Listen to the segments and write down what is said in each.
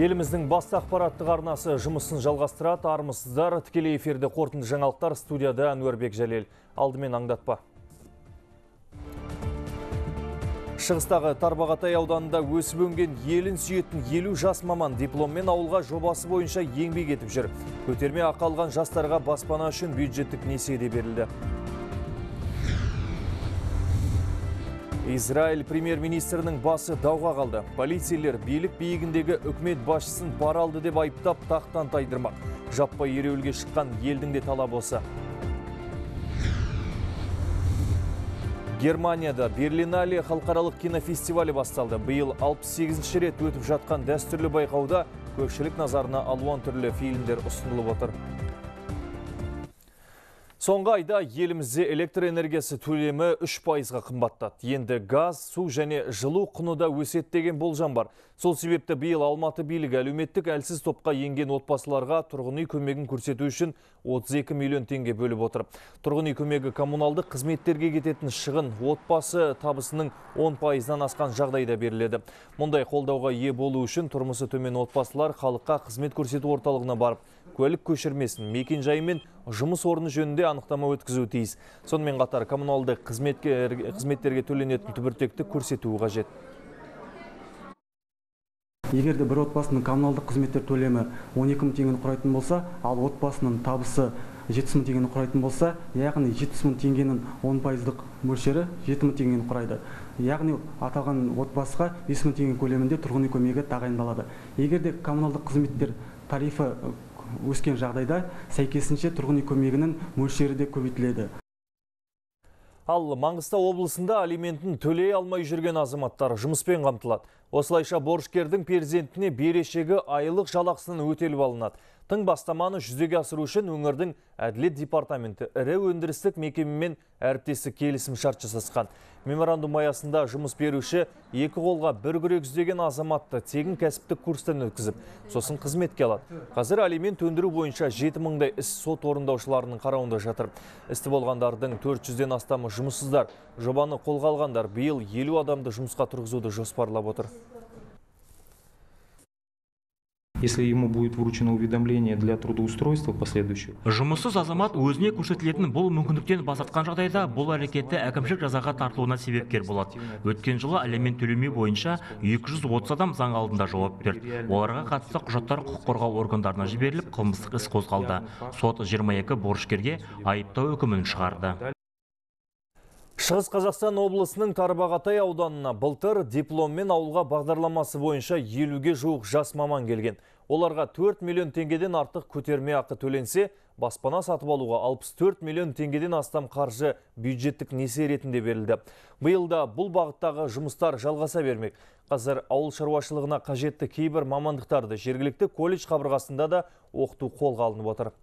Еліміздің басты ақпараттық арнасы жұмысын жалғастырады. Армысыздар, тікелей эфирде қорытынды жаңалықтар, студияда Әнуарбек Жәлел. Алдымен аңдатпа. Шығыстағы Тарбағатай ауданында өсіп өнген елін сүйетін 50 жас маман дипломмен ауылға жобасы бойынша еңбек етіп жүр. Көтерме ақы алған жастарға баспана үшін бюджеттік несие де берілді. Израиль премьер-министрінің басы дауға қалды. Полицейлер билік бейігіндегі үкімет басшысын пара алды деп айыптап тақтан тайдырмақ. Жаппай ереуілге шыққан елдің де талабы осы. Германияда Берлин-Алия халықаралық кинофестивалі басталды. Биыл 68-ші рет өтіп жатқан дәстүрлі байқауда көпшілік назарына алуан түрлі фильмдер ұсынылып отыр. Соңғы айда елімізде электр энергиясы төлемі 3%-ға қымбаттады. Енді газ, су және жылу құны да өседі деген болжам бар. Сол себепті биыл Алматы билігі әлеуметтік әлсіз топқа енген отбасыларға тұрғын үй көмегін көрсету үшін 32 миллион теңге бөліп отыр. Тұрғын үй көмегі коммуналдық қызметтерге кететін шығын отбасы табысының 10%-нан асқан жағдайда беріледі. Мұндай қолдауға ие болу үшін тұрмысы төмен отбасылар халыққа қызмет көрсету орталығына барып, көлік көшірмесін, мекенжайы мен жұмыс орны жөнінде анықтама өткізу тиіс. Сонымен қатар коммуналды қызметтерге төленетін түбіртекті көрсетуі қажет. Егер де бір отбасының коммуналдық қызметтер төлемі 12 мың теңгені құрайтын болса, ал отбасының табысы 7 мың теңгені құрайтын болса, яғни 7 мың теңгенің 10%-дық мөлшері 7 мың теңгені құрайды. Яғни аталған отбасыға 5 мың теңге көлемінде тұрғын үй көмегі тағайындалады. Егер де коммуналдық қызметтер тарифі өскен жағдайда сәйкесінше тұрғын үй көмегінің мөлшері де көбейтіледі. Ал Маңғыстау облысында алиментін төлей алмай жүрген азаматтар жұмыспен қамтылады. Осылайша борышкердің перзентіне берешегі айлық жалақысының өтеліп алынады. Тың бастаманы жүзеге асыру үшін өңірдің әділет департаменті ірі өндірістік мекемемен әріптестік келісім шарт жасасқан. Меморандум аясында жұмыс беруші екі қолға бір күрек іздеген азаматты тегін кәсіптік курстан өткізіп, сосын қызметке алады. Қазір алимент өндіру бойынша 7000-дей іс сот орындаушыларының қарауында жатыр. Істі болғандардың 400-ден астамы жұмыссыздар. Жобаны қолға алғандар биыл 50 адамды жұмысқа тұрғызуды жоспарлап отыр. Если ему будет вручено уведомление для трудоустройства последующего. Жұмыссыз азамат өзіне көрсетілетін бұл мүмкіндіктен бас тартқан жағдайда бұл әрекетті әкімшілік жазаға тартылуына себепкер болады. Өткен жылы алимент төлемеу бойынша 230 адам заң алдында жауап берді. Оларға қатысты құжаттар құқық қорғау органдарына жіберіліп, қылмыстық іс қозғалды. Сот 22 борышкерге айыптау үкімін шығарды. Шығыс Қазақстан облысының Тарбағатай ауданына былтыр дипломмен ауылға бағдарламасы бойынша 50-ге жуық жас маман келген. Оларға 4 миллион теңгеден артық көтерме ақы төленсе, баспана сатып алуға 64 миллион теңгеден астам қаржы бюджеттік несие ретінде берілді. Биылда бұл бағыттағы жұмыстар жалғаса бермек. Қазір ауыл шаруашылығына қажетті кейбір мамандықтарды жергілікті колледж қабырғасында да оқыту қолға алынып отыр.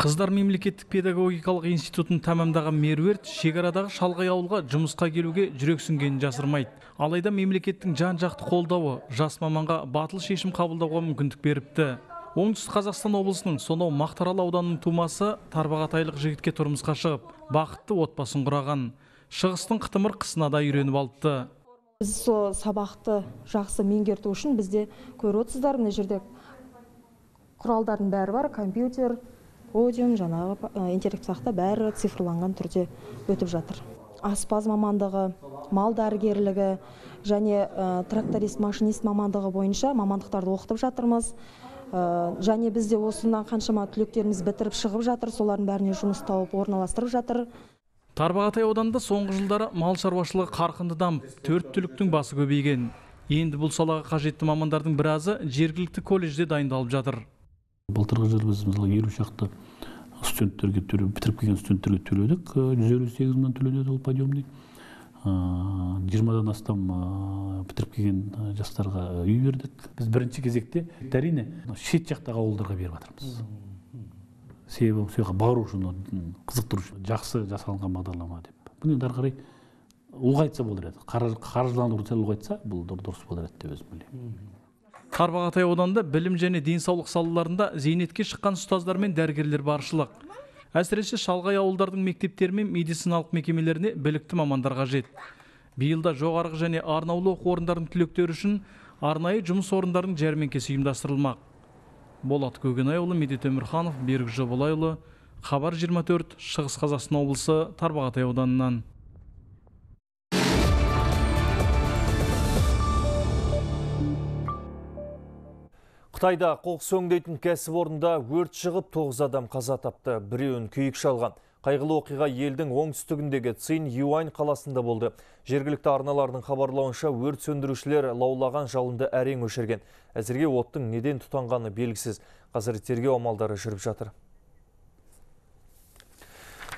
Қыздар мемлекеттік педагогикалық институтын тамамдаған Меруерт шекарадағы шалғай ауылға жұмысқа келуге жүрексінгенін жасырмайды. Алайда мемлекеттің жан-жақты қолдауы жас маманға батыл шешім қабылдауға мүмкіндік беріпті. Оңтүстік Қазақстан облысының сонау Мақтарал ауданының тумасы тарбағатайлық жігітке тұрмысқа шығып, бақытты отбасын құраған. Шығыстың қытымыр қысына да үйреніп алыпты. Біз сол сабақты жақсы меңгерту үшін бізде көріп отырсыздар, мына жерде құралдардың бәрі бар, компьютер, Одион, жаңағы интернет сақта бәрі цифрланған түрде өтіп жатыр. Аспаз мамандығы, мал дәрігерлігі және тракторист-машинист мамандығы бойынша мамандықтарды оқытып жатырмыз. Және бізде осындан қаншама түлектеріміз бітіріп шығып жатыр, солардың бәріне жұмыс тауып орналастырып жатыр. Тарбағатай ауданында соңғы жылдары мал шаруашылығы қарқынды дамып, 4 түліктің басы көбейген. Енді бұл салаға қажетті мамандардың біразы жергілікті колледжде дайындалып жатыр. Былтырғы жылы біз мысалы 50 шақты студенттерге төлеп, бітіріп келген студенттерге төледік, 158 мыңнан төленеді ол подъемный. 20-дан астам бітіріп келген жастарға үй бердік. Біз бірінші кезекте әрине шет жақтағы ауылдарға беріп жатырмыз. Себебі сол жаққа бару үшін, қызықтыру үшін жақсы жасалынған бағдарлама деп. Бұны енді ары қарай ұлғайтса болар еді. Қаржыландыруды ұлғайтса, бұл дұрыс болар еді деп өзім білемін. Тарбағатай ауданында білім және денсаулық салаларында зейнетке шыққан ұстаздар мен дәрігерлер баршылық. Әсіресе шалғай ауылдардың мектептері мен медициналық мекемелеріне білікті мамандар қажет. Биылда жоғарғы және арнаулы оқу орындарының түлектері үшін арнайы жұмыс орындарының жәрмеңкесі ұйымдастырылмақ. Болат Көгенайұлы, Медет Өмірханов, Берік Жобалайұлы, Хабар 24, Шығыс Қазақстан облысы, Тарбағатай ауданынан. Қытайда қоқыс өңдейтін кәсіпорында өрт шығып 9 адам қаза тапты, біреуін күйік шалған. Қайғылы оқиға елдің оңтүстігіндегі Цинь-Юань қаласында болды. Жергілікті арналардың хабарлауынша өрт сөндірушілер лаулаған жалынды әрең өшірген. Әзірге оттың неден тұтанғаны белгісіз. Қазір тергеу амалдары жүріп жатыр.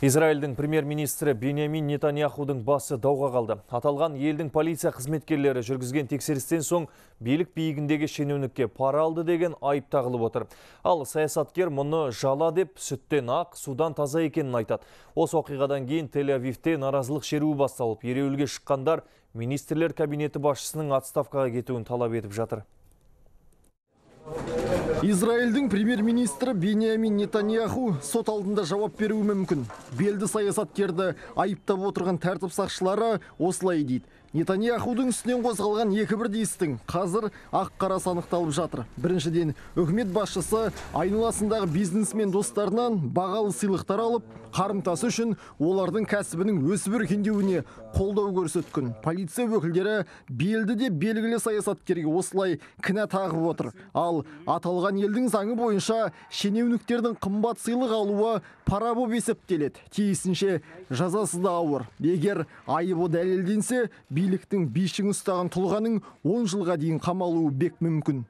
Израильдің премьер-министрі Бенямин Нетаньяхудың басы дауға қалды. Аталған елдің полиция қызметкерлері жүргізген тексерістен соң билік биігіндегі шенеунікке пара алды деген айып тағылып отыр. Ал саясаткер мұны жала деп, сүттен ақ, судан таза екенін айтады. Осы оқиғадан кейін Тель-Авивте наразылық шеруі басталып, ереуілге шыққандар министрлер кабинеті басшысының отставкаға кетуін талап етіп жатыр. Израильдің премьер-министрі Бенямин Нетаньяху сот алдында жауап беруі мүмкін. Белді саясаткерді айыптап отырған тәртіп сақшылары осылай дейді. Нетаньяхудың үстінен қозғалған екі бірдей істің қазір ақ-қара анықталып жатыр. Біріншіден, үкімет басшысы айналасындағы бизнесмен достарынан бағалы сыйлықтар алып, қарымтасы үшін олардың кәсібінің өсіп-өркендеуіне қолдау көрсеткен. Полиция өкілдері белді де белгілі саясаткерге осылай кінә тағып отыр. Ал аталған елдің заңы бойынша шенеуніктердің қымбат сыйлық алуы пара болып есептеледі. Тиісінше жазасы да ауыр. Егер айыбы дәлелденсе, биліктің бишін ұстаған тұлғаның 10 жылға дейін қамалуы бек мүмкін.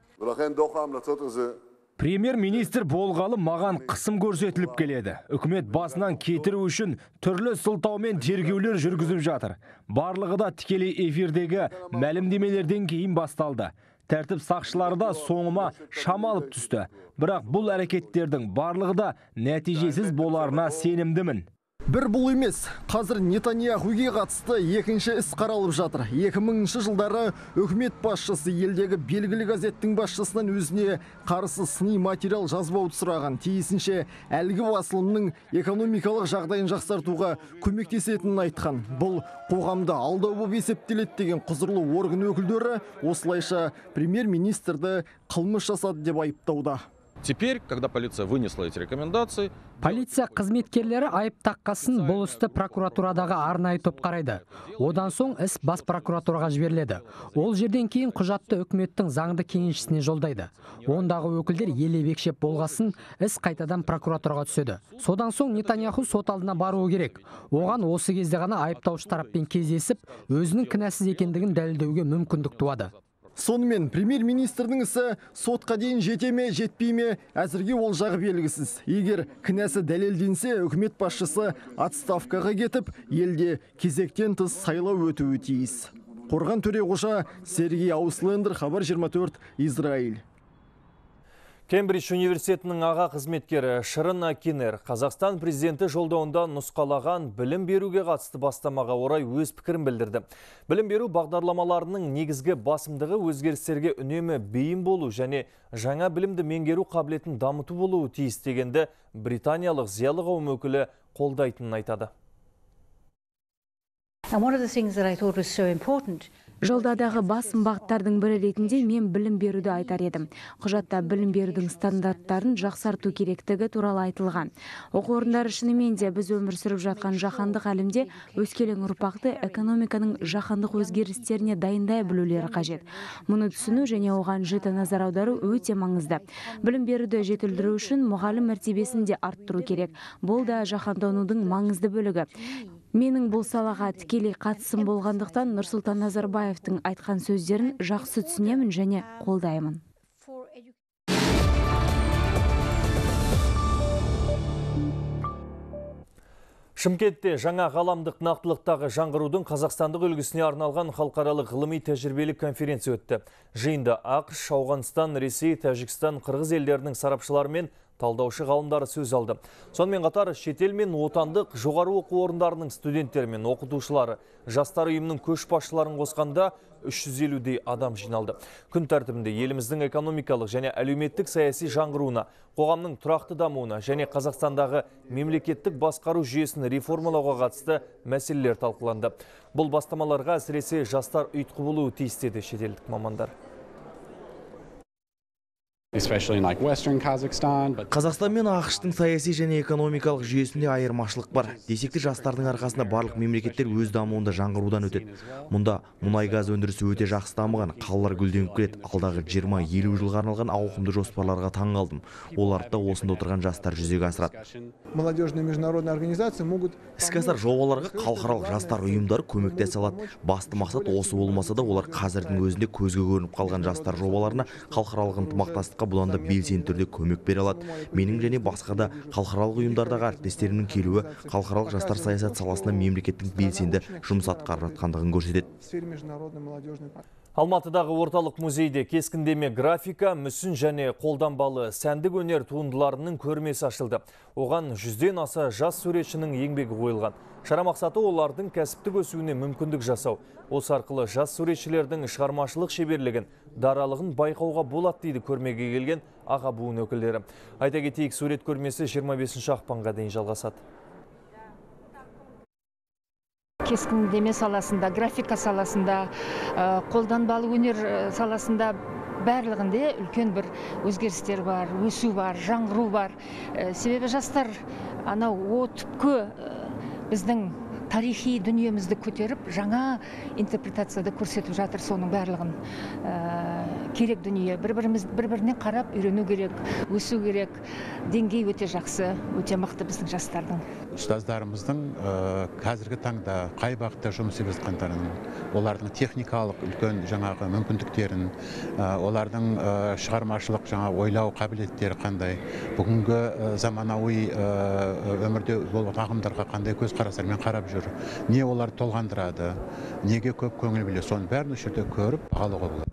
Премьер-министр болғалы маған қысым көрсетіліп келеді. Үкімет басынан кетіру үшін түрлі сылтаумен тергеулер жүргізіп жатыр. Барлығы да тікелей эфирдегі мәлімдемелерден кейін басталды. Тәртіп сақшылары да соңыма шамалып түсті. Бірақ бұл әрекеттердің барлығы да нәтижесіз боларына сенімдімін. Бір бұл емес, қазір Нетаньяхуге қатысты екінші іс қаралып жатыр. 2000 жылдары үкімет басшысы елдегі белгілі газеттің басшысынан өзіне қарсы сыни материал жазбауды сұраған. Тиісінше әлгі басылымның экономикалық жағдайын жақсартуға көмектесетінін айтқан. Бұл қоғамда алдау болып есептеледі деген құзырлы орган өкілдері осылайша премьер-министрді қылмыс жасады деп айыптауда. Теперь, когда полиция вынесла эти рекомендации... Полиция қызметкерлері айып таққасын бұл істі прокуратурадағы арнайы топ қарайды. Одан соң іс бас прокуратураға жіберіледі. Ол жерден кейін құжатты үкіметтің заңды кеңесшісіне жолдайды. Ондағы өкілдер елебекшеп болғасын, іс қайтадан прокуратураға түседі. Содан соң Нетаньяху сот алдына баруы керек. Оған осы кезде ғана айыптаушы тараппен кездесіп, өзінің кінәсіз екендігін дәлелдеуге мүмкіндік туады. Сонымен премьер-министрдің ісі сотқа дейін жете ме, жетпей ме, әзірге ол жағы белгісіз. Егер кінәсі дәлелденсе, үкімет басшысы отставкаға кетіп, елде кезектен тыс сайлау өтуі тиіс. Қорған Төреғожа, Сергей Ауслендер, Хабар 24, Израиль. Кембридж университетінің аға қызметкері Шырин Акинер Қазақстан президенті жолдауында нұсқалаған білім беруге қатысты бастамаға орай өз пікірін білдірді. Білім беру бағдарламаларының негізгі басымдығы өзгерістерге үнемі бейім болу және жаңа білімді меңгеру қабілетін дамыту болуы тиіс дегенді британиялық зиялы қауым өкілі қолдайтынын айтады. Жолдаудағы басым бағыттардың бірі ретінде мен білім беруді айтар едім. Құжатта білім берудің стандарттарын жақсарту керектігі туралы айтылған. Оқу орындары шынымен де біз өмір сүріп жатқан жаһандық әлемде өскелең ұрпақты экономиканың жаһандық өзгерістеріне дайындай білулері қажет. Мұны түсіну және оған жіті назар аудару өте маңызды. Білім беруді жетілдіру үшін мұғалім мәртебесін де арттыру керек. Бұл да жаһанданудың маңызды бөлігі. Менің бұл салаға тікелей қатысым болғандықтан Нұрсултан Назарбаевтың айтқан сөздерін жақсы түсінемін және қолдаймын. Шымкентте жаңа ғаламдық нақтылықтағы жаңғырудың қазақстандық үлгісіне арналған халықаралық ғылыми тәжірибелік конференция өтті. Жиында АABŞ, Ауғанстан, Ресей, Тәжікстан, Қырғыз елдерінің сарапшыларымен талдаушы ғалымдары сөз алды. Сонымен қатар шетел мен отандық жоғары оқу орындарының студенттері мен оқытушылары, жастар ұйымының көшбасшыларын қосқанда 350-дей адам жиналды. Күн тәртібінде еліміздің экономикалық және әлеуметтік саяси жаңғыруына, қоғамның тұрақты дамуына және Қазақстандағы мемлекеттік басқару жүйесін реформалауға қатысты мәселелер талқыланды. Бұл бастамаларға әсіресе жастар ұйытқы болуы тиіс деді шетелдік мамандар. Қазақстан мен ақштың саяси және экономикалық жүйесінде айырмашылық бар. Десекті жастардың арқасында барлық мемлекеттер өз дамуында жаңғырудан өтеді. Мұнда мұнай-газ өндірісі өте жақсы дамыған, қалалар гүлденіп келеді. Алдағы 20-50 жылға арналған ауқымды жоспарларға таң қалдым. Оларды осында отырған жастар жүзеге асырады. Молодежные международные организации могут іске асар жобаларға халықаралық жастар ұйымдары көмектесе алады. Басты мақсат осы болмаса да, олар қазірдің өзінде көзге көрініп қалған жастар жобаларына халықаралық ынтымақтастық бұланда белсенді түрде көмек бере алады. Менің және басқа да халықаралық ұйымдардағы әріптестерінің келуі халықаралық жастар саясат саласында мемлекеттің белсенді жұмыс атқарып жатқандығын көрсетеді. Алматыдағы орталық музейде кескіндеме графика, мүсін және қолданбалы сәндік өнер туындыларының көрмесі ашылды. Оған 100-ден аса жас суретшінің еңбегі қойылған. Шара мақсаты олардың кәсіптік өсуіне мүмкіндік жасау. Осы арқылы жас суретшілердің шығармашылық шеберлігін, даралығын байқауға болады дейді көрмеге келген аға буын өкілдері. Айта кетейік, сурет көрмесі 25 ақпанға дейін жалғасады. Кескіндеме саласында, графика саласында, қолданбалы өнер саласында барлығында үлкен бір өзгерістер бар, өсу бар, жаңғыру бар. Себебі жастар анау отпқы біздің тарихи дүниемізді көтеріп, жаңа интерпретацияда көрсетіп жатыр. Соның барлығын керек дүние. Бір-біріне қарап үйрену керек, өсу керек. Деңгей өте жақсы, өте мықты біздің жастардың. Ұстаздарымыздың қазіргі таңда қай бағытта жұмыс істеп жатқандарын, олардың техникалық үлкен жаңағы мүмкіндіктерін, олардың шығармашылық жаңа ойлау қабілеттері қандай, бүгінгі заманауи өмірде болған ағымдарға қандай көз қарастармен қарап жүр, не олар толғандырады, неге көп көңіл бөледі, соның бәрін осы көріп бағалауға болады.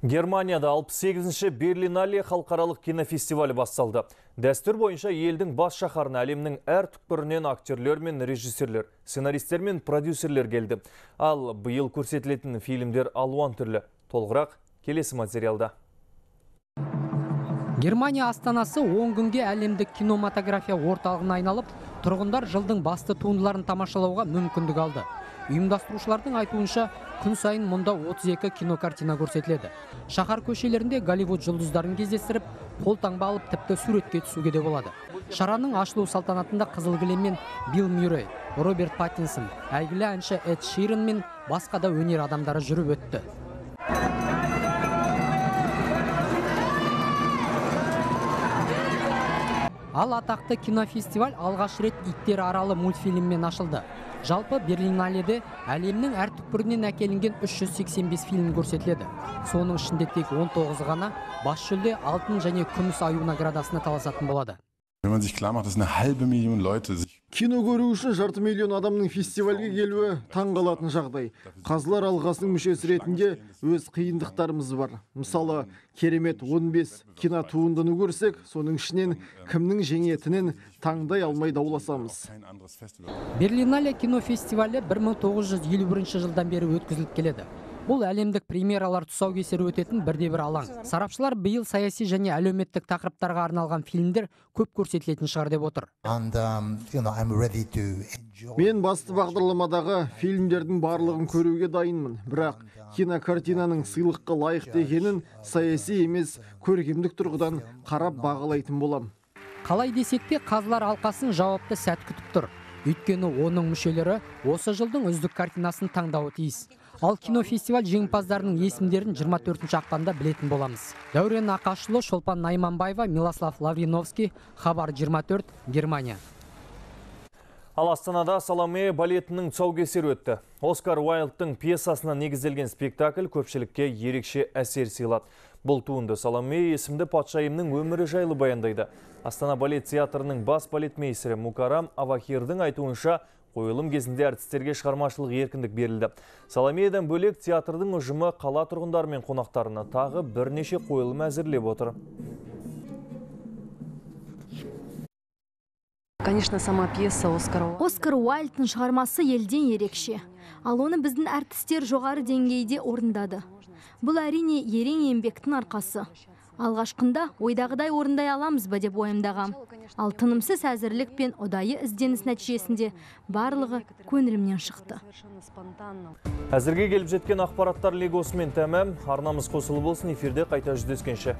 Германияда 68-ші Берлин-Алия халықаралық кинофестивалі басталды. Дәстүр бойынша елдің бас шаһарына әлемнің әр түкпірінен актерлер мен режиссерлер, сценаристер мен продюсерлер келді. Ал биыл көрсетілетін фильмдер алуан түрлі. Толғырақ келесі материалда. Германия астанасы 10 күнге әлемдік кинематография орталығына айналып, тұрғындар жылдың басты туындыларын тамашалауға мүмкіндік алды. Ұйымдастырушылардың айтуынша, күн сайын мұнда 32 кинокартина көрсетіледі. Шаһар көшелерінде Голливуд жұлдыздарын кездестіріп, қолтаңба алып тіпті суретке түсуге де болады. Шараның ашылу салтанатында қызыл кілеммен Бил Мюрой, Роберт Паттинсон, әйгілі әнші Эд Шеран мен басқа да өнер адамдары жүріп өтті. Ал атақты кинофестиваль алғаш рет иттер аралы мультфильммен ашылды. Жалпы Берлин-Алияда әлемнің әр түкпірінен әкелінген 385 фильм көрсетіледі. Соның ішінде тек 19 ғана бас жүлде алтын және күміс аю наградасына таласатын болады. Кино көру үшін 1,5 миллион адамның фестивальге келуі таңғалатын жағдай. Қазылар алқасының мүшесі ретінде өз қиындықтарымыз бар. Мысалы, керемет 15 кинотуындыны көрсек, соның ішінен кімнің жеңетінен таңдай алмай дауласамыз. Берлин-Алия кинофестивалі 1951 жылдан бері өткізіліп келеді. Бұл әлемдік премьералар тұсаукесері өтетін бірде-бір алаң. Сарапшылар биыл саяси және әлеуметтік тақырыптарға арналған фильмдер көп көрсетілетін шығар деп отыр. Мен басты бағдарламадағы фильмдердің барлығын көруге дайынмын, бірақ кинокартинаның сыйлыққа лайықты екенін саяси емес көркемдік тұрғыдан қарап бағалайтын болам. Қалай десек те, қазылар алқасының жауапты сәт күтіп тұр. Өйткені оның мүшелері осы жылдың үздік картинасын таңдауы тиіс. Ал кинофестиваль жеңімпаздарының есімдерін 24 ақпанда білетін боламыз. Дәуриен Ақашылы, Шолпан Найманбаева, Миласлав Лавреновский, Хабар 24, Германия. Ал Астанада Саламе балетінің тұсаукесері өтті. Оскар Уайлдтың пьесасына негізделген спектакль көпшілікке ерекше әсер сыйлады. Бұл туынды Саламе есімді патшайымның өмірі жайлы баяндайды. Астана балет театрының бас балетмейстері Мукарам Авахирдің айтуынша, қойылым кезінде әртістерге шығармашылық еркіндік берілді. Саламеядан бөлек театрдың ұжымы қала тұрғындары мен қонақтарына тағы бірнеше қойылым әзірлеп отыр. конечно, сама пьеса Оскара Уайлд. Оскар Уайлдтың шығармасы елден ерекше, ал оны біздің әртістер жоғары деңгейде орындады. Бұл әрине ерен еңбектің арқасы. Алғашқында ойдағыдай орындай аламыз ба деп ойымдағам. Ал тынымсыз әзірлік пен одайы ізденіс нәтижесінде барлығы көңілімнен шықты. Әзірге келіп жеткен ақпараттар легосымен тәмәм. Арнамыз қосылы болсын, эфирде қайта жүздескенше.